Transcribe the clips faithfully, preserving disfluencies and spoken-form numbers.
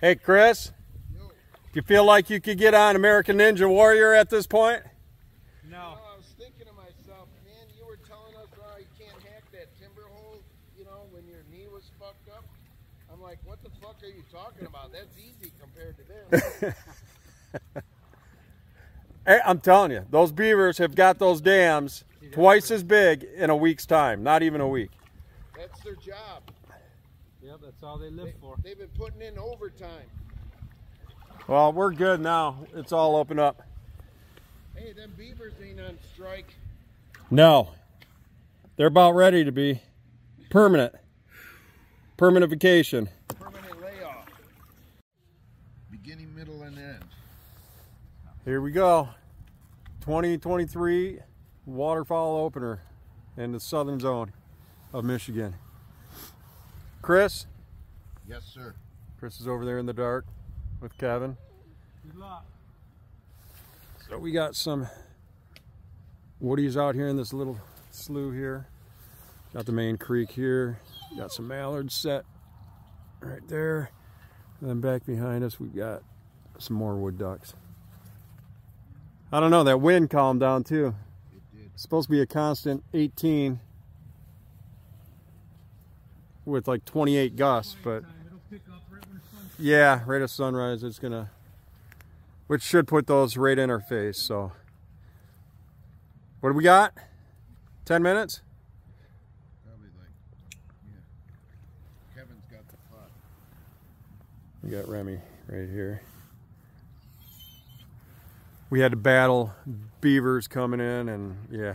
Hey, Chris, do you feel like you could get on American Ninja Warrior at this point? No. Well, I was thinking to myself, man, you were telling us how uh, you can't hack that timber hole, you know, when your knee was fucked up. I'm like, what the fuck are you talking about? That's easy compared to this. Hey, I'm telling you, those beavers have got those dams twice as big in a week's time, not even a week. That's their job. Yeah, that's all they live they, for. They've been putting in overtime. Well, we're good now. It's all open up. Hey, them beavers ain't on strike. No. They're about ready to be. Permanent. Permanent vacation. Permanent layoff. Beginning, middle, and end. Here we go. twenty twenty-three waterfowl opener in the southern zone of Michigan. Chris? Yes, sir. Chris is over there in the dark with Kevin. Good luck. So we got some woodies out here in this little slough here. Got the main creek here. Got some mallards set right there. And then back behind us, we've got some more wood ducks. I don't know, that wind calmed down too. It did. It's supposed to be a constant eighteen. With like twenty-eight gusts, but yeah, right at sunrise it's gonna, which should put those right in our face. So what do we got? ten minutes? Probably like, yeah. Kevin's got the pot. We got Remy right here. We had to battle beavers coming in, and yeah,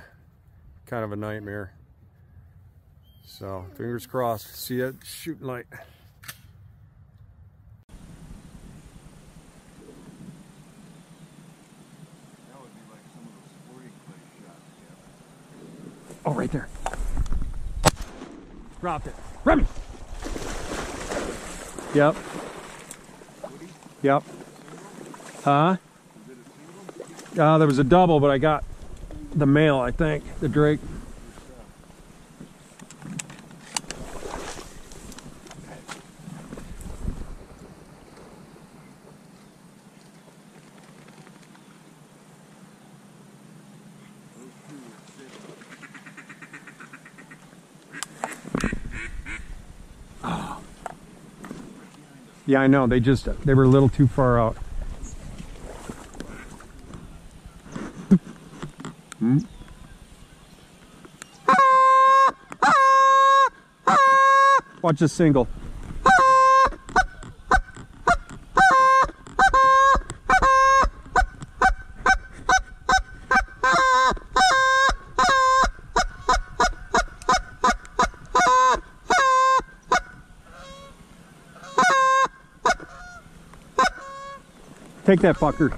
kind of a nightmare. So, fingers crossed. See that shooting light. That would be like some of those sporting clay shots. Yeah. Oh, right there. Dropped it. Remy! Yep. Yep. Huh? Uh, there was a double, but I got the male, I think. The Drake. Yeah, I know, they just, they were a little too far out. Hmm? Watch this single. Take that fucker.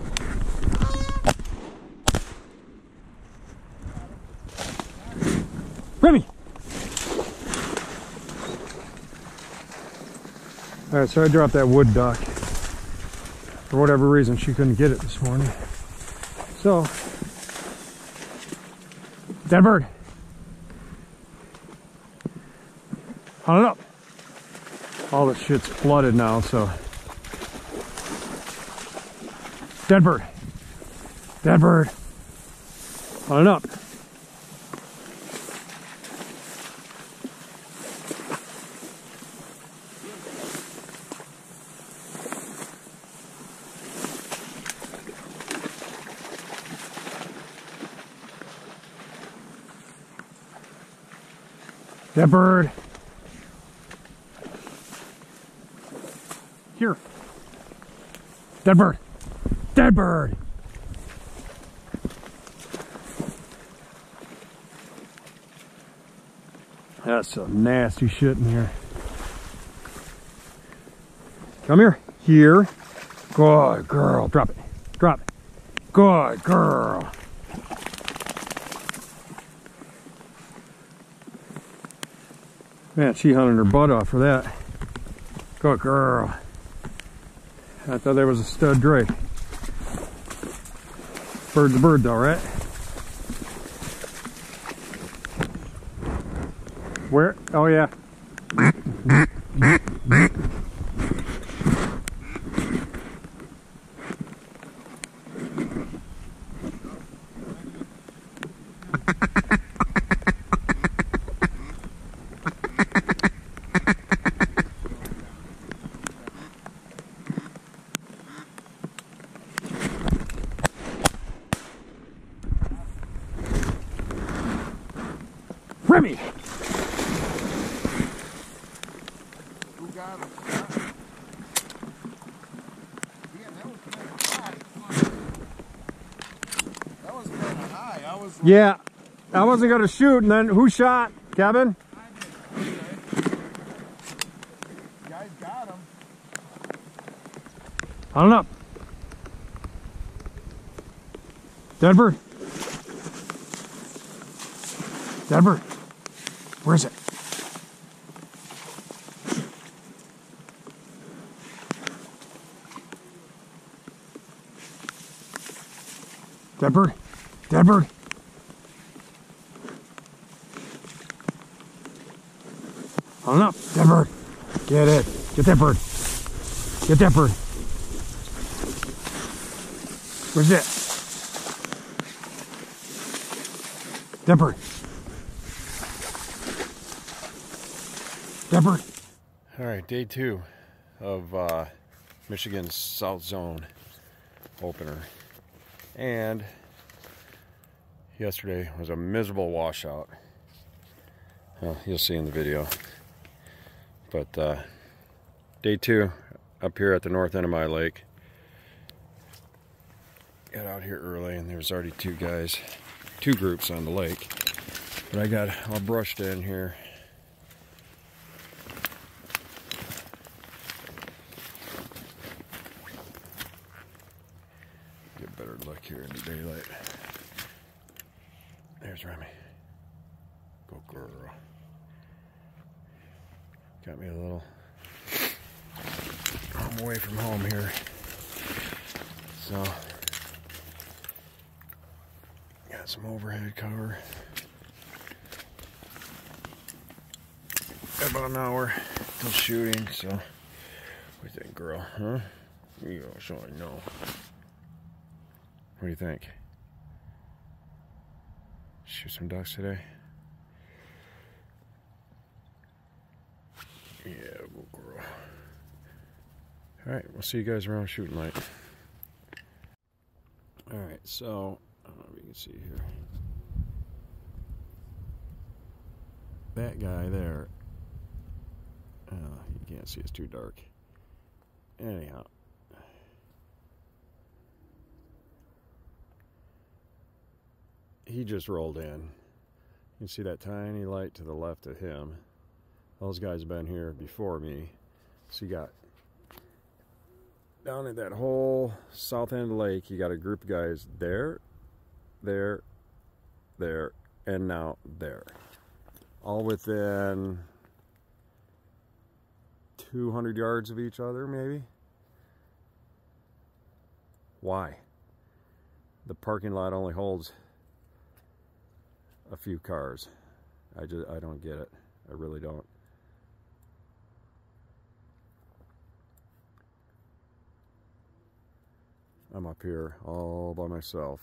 Remy! Alright, so I dropped that wood duck. For whatever reason, she couldn't get it this morning. So, dead bird. Hunt it up. All this shit's flooded now, so. Dead bird. Dead bird. On and up. Dead bird. Here. Dead bird. Dead bird. That's some nasty shit in here. Come here. Here. Good girl. Drop it. Drop it. Good girl. Man, she hunted her butt off for that. Good girl. I thought there was a stud drake. Bird's a bird though, right? Where? Oh yeah. Remy! Who got him? Yeah, that was kind of high. That was kind of high. I was like, yeah, I wasn't going to shoot, and then who shot? Kevin? Guys got him. I don't know. Denver? Denver? Where is it? Denver? Denver? I don't know. Denver? Get it. Get that bird. Get that bird. Where's it? Denver. Denver. All right, day two of uh, Michigan's South Zone opener. And yesterday was a miserable washout. Well, you'll see in the video. But uh, day two up here at the north end of my lake. Got out here early and there was already two guys. Two groups on the lake, but I got all brushed in here. Get a better look here in the daylight. There's Remy. Go girl. Got me a little. I'm away from home here, so. Some overhead cover. Got about an hour till shooting, so what do you think, girl? Huh? You don't show I know. What do you think? Shoot some ducks today? Yeah, we'll grow. Alright, we'll see you guys around shooting light. Alright, so I don't know if you can see here. That guy there. Oh, you can't see. It's too dark. Anyhow. He just rolled in. You can see that tiny light to the left of him. Those guys have been here before me. So you got... down at that whole south end of the lake, you got a group of guys there, there, there, and now there. All within two hundred yards of each other, maybe. Why? The parking lot only holds a few cars. I just, I don't get it. I really don't. I'm up here all by myself.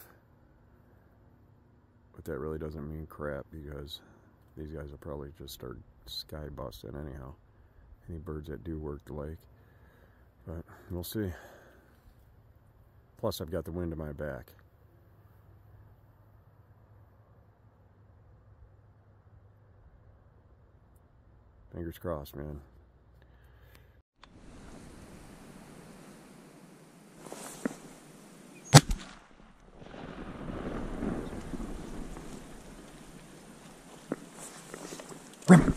But that really doesn't mean crap because these guys will probably just start sky busting anyhow. Any birds that do work the lake. But we'll see. Plus I've got the wind in my back. Fingers crossed, man. Remy.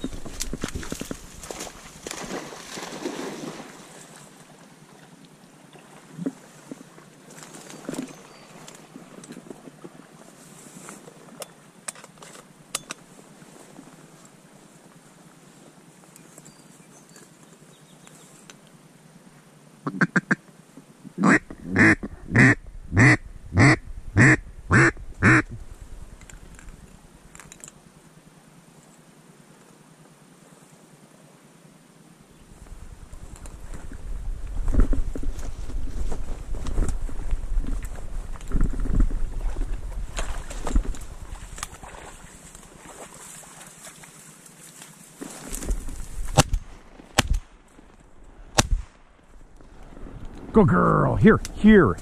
Go girl, here, here,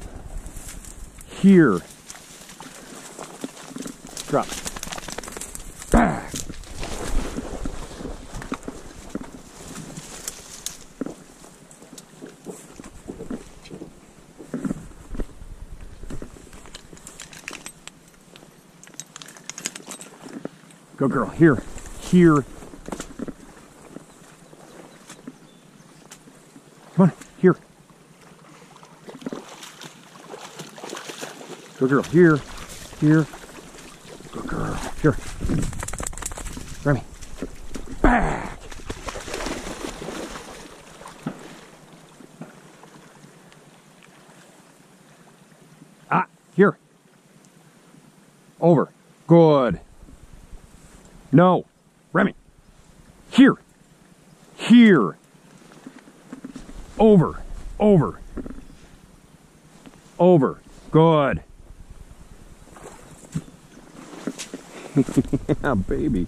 here. Drop. Back. Go girl, here, here. Come on, here. Go girl, here, here. Go girl, here. Remy, back. Ah, here. Over, good. No, Remy, here, here, over, over, over, good. Yeah, baby,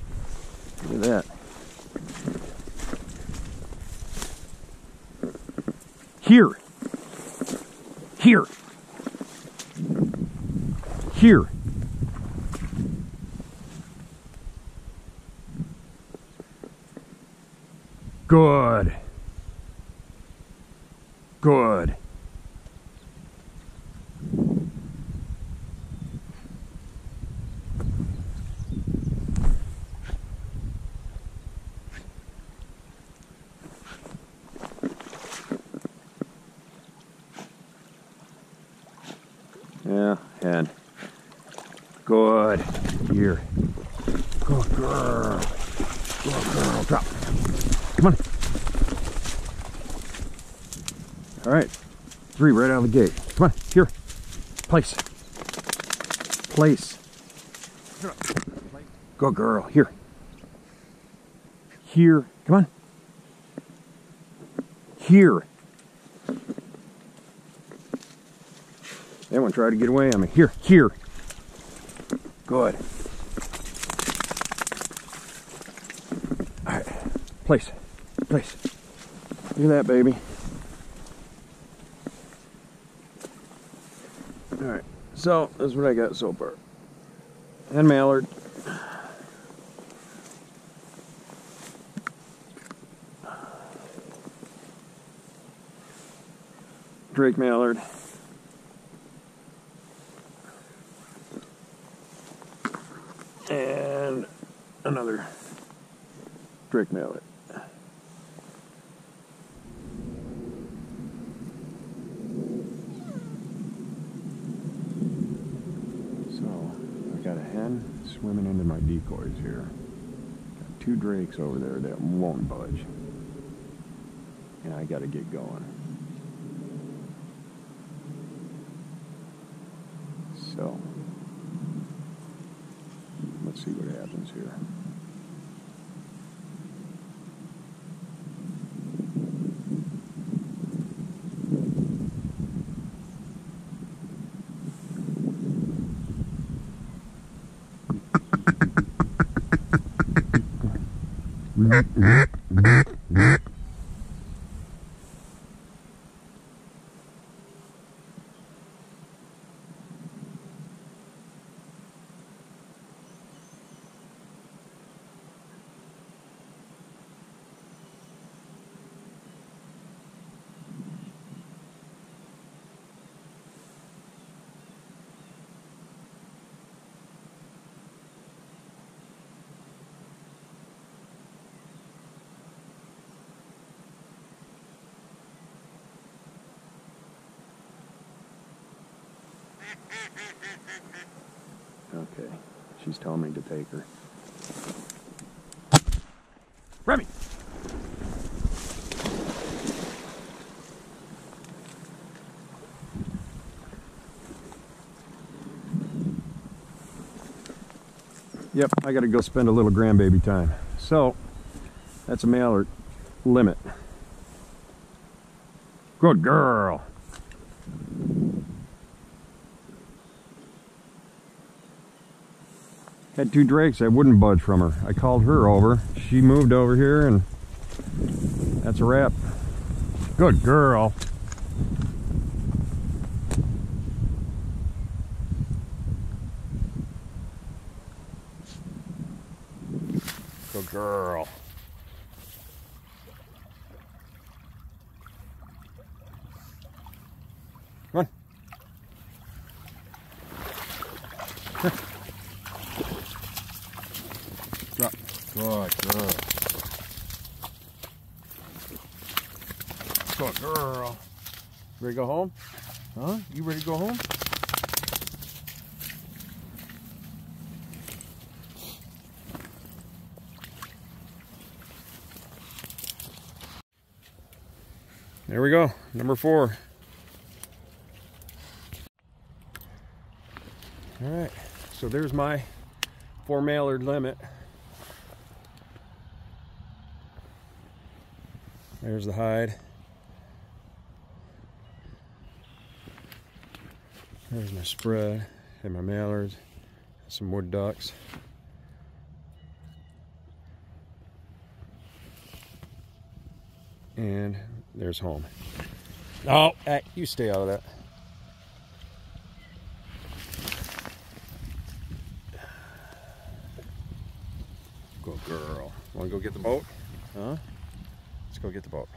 look at that. Here, here, here. Good. Good. Yeah, and good. Here. Good girl. Good girl. Drop. Come on. All right, three right out of the gate. Come on, here. Place. Place. Go girl, here. Here, come on. Here. That one tried to get away on me. Here, here. Good. All right, place. Place. Look at that, baby. All right, so that's what I got so far. And mallard. Drake mallard. And another Drake mallard. Swimming into my decoys here. Got two drakes over there that won't budge. And I gotta get going. So, let's see what happens here. Okay, she's telling me to take her. Remy! Yep, I gotta go spend a little grandbaby time. So, that's a mallard limit. Good girl! Had two drakes, I wouldn't budge from her. I called her over. She moved over here, and that's a wrap. Good girl. Good girl. Come on. Here. Good girl. Good girl. Ready to go home? Huh? You ready to go home? There we go, number four. All right, so there's my four mallard limit. There's the hide. There's my spread and my mallards, some more ducks. And there's home. Oh, hey, you stay out of that. Good girl. Want to go get the boat? Huh? Let's go get the boat.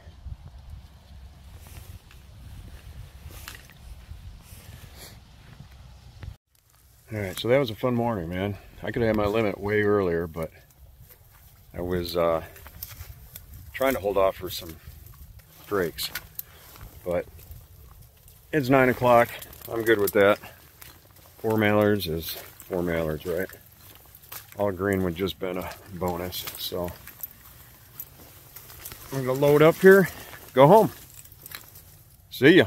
All right, so that was a fun morning, man. I could have had my limit way earlier, but I was uh, trying to hold off for some breaks, but it's nine o'clock. I'm good with that. Four mallards is four mallards, right? All green would just been a bonus. So I'm gonna load up here, go home. See ya.